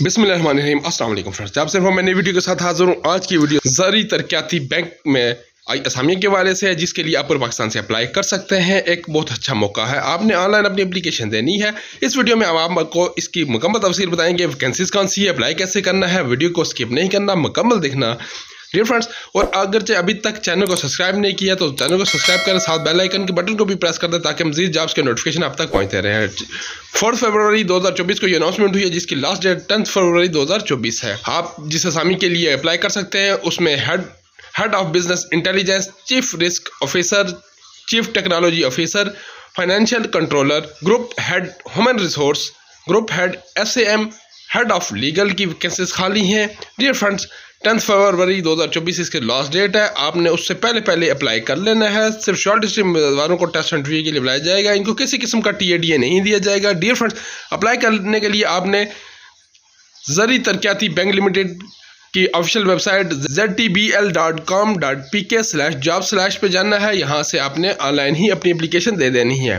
बिस्मिल्लाहिर्रहमानिर्रहीम अस्सलाम वालेकुम फ्रेंड्स, आपसे हम नई वीडियो के साथ हाजिर हूँ। आज की वीडियो ज़राई तरक्याती बैंक में आई असामियों के वाले से है, जिसके लिए आप पूरे पाकिस्तान से अप्लाई कर सकते हैं। एक बहुत अच्छा मौका है, आपने ऑनलाइन अपनी एप्लीकेशन देनी है। इस वीडियो में हम आपको इसकी मुकम्मल तफसील बताएंगे, वैकेंसीज कौन सी है, अप्लाई कैसे करना है। वीडियो को स्किप नहीं करना, मुकम्मल देखना डियर फ्रेंड्स। और अगर अभी तक चैनल को सब्सक्राइब नहीं किया तो चैनल को सब्सक्राइब करें, साथ बेल आइकन के बटन को भी प्रेस कर दें ताकि मजीद जॉब्स के नोटिफिकेशन आप तक पहुंचते रहें। 4 फरवरी 2024 को ये अनाउंसमेंट हुई है, जिसकी लास्ट डेट 10 फरवरी 2024 है। आप जिस असामी के लिए अप्लाई कर सकते हैं उसमें head of business intelligence, chief risk officer, chief technology officer, financial controller, group head human resource, group head SAM, head of legal की वैकेंसीज खाली हैं डियर फ्रेंड्स। 10 फरवरी 2024 इसके लास्ट डेट है, आपने उससे पहले अप्लाई कर लेना है। सिर्फ शॉर्ट लिस्ट उम्मीदवारों को टेस्ट इंटरव्यू के लिए बुलाया जाएगा, इनको किसी किस्म का TA नहीं दिया जाएगा डियर फ्रेंड्स। अप्लाई करने के लिए आपने ज़राई तरक्याती बैंक लिमिटेड की ऑफिशियल वेबसाइट ztbl.com.pk/job/ पे जाना है। यहाँ से आपने ऑनलाइन ही अपनी एप्लीकेशन दे देनी है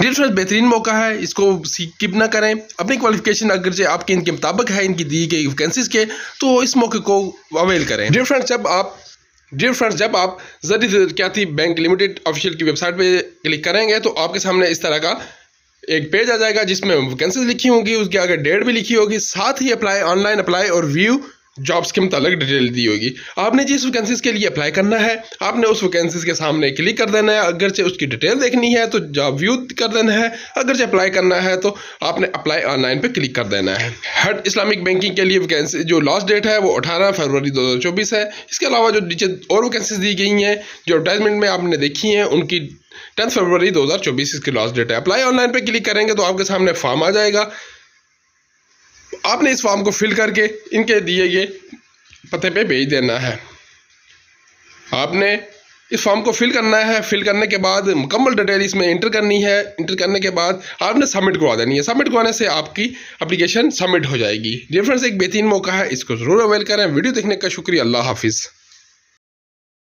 डियर फ्रेंड्स। बेहतरीन मौका है, इसको स्किप ना करें। अपनी क्वालिफिकेशन अगर आपके इनके मुताबिक है, इनकी दी गई वैकेंसीज के, तो इस मौके को अवेल करें डियर फ्रेंड्स। जब आप Zarai Taraqiati bank limited official की वेबसाइट पे क्लिक करेंगे तो आपके सामने इस तरह का एक पेज आ जाएगा, जिसमें वैकेंसीज लिखी होंगी, उसके आगे डेट भी लिखी होगी, साथ ही अप्लाई, ऑनलाइन अप्लाई और व्यू जॉब्स के मुताबिक डिटेल दी होगी। आपने जिस वैकेंसीज के लिए अप्लाई करना है, आपने उस वैकेंसीज के सामने क्लिक कर देना है। अगर से उसकी डिटेल देखनी है तो जॉब व्यू कर देना है, अगर से अप्लाई करना है तो आपने अप्लाई ऑनलाइन पे क्लिक कर देना है। हेड इस्लामिक बैंकिंग के लिए वैकेंसी जो लास्ट डेट है वो 18 फरवरी 2024 है। इसके अलावा जो नीचे और वैकेंसीज दी गई हैं जो एडवर्टाइजमेंट में आपने देखी हैं, उनकी 10 फरवरी 2024 इसकी लास्ट डेट है। अप्लाई ऑनलाइन पर क्लिक करेंगे तो आपके सामने फॉर्म आ जाएगा। आपने इस फॉर्म को फिल करके इनके दिए गए पते पे भेज देना है। आपने इस फॉर्म को फिल करना है, फिल करने के बाद मुकम्मल डिटेल इसमें इंटर करनी है। इंटर करने के बाद आपने सबमिट करवा देनी है। सबमिट करवाने से आपकी एप्लीकेशन सबमिट हो जाएगी डियर फ्रेंड्स। एक बेहतरीन मौका है, इसको ज़रूर अवेल करें। वीडियो देखने का शुक्रिया, अल्लाह हाफिज़।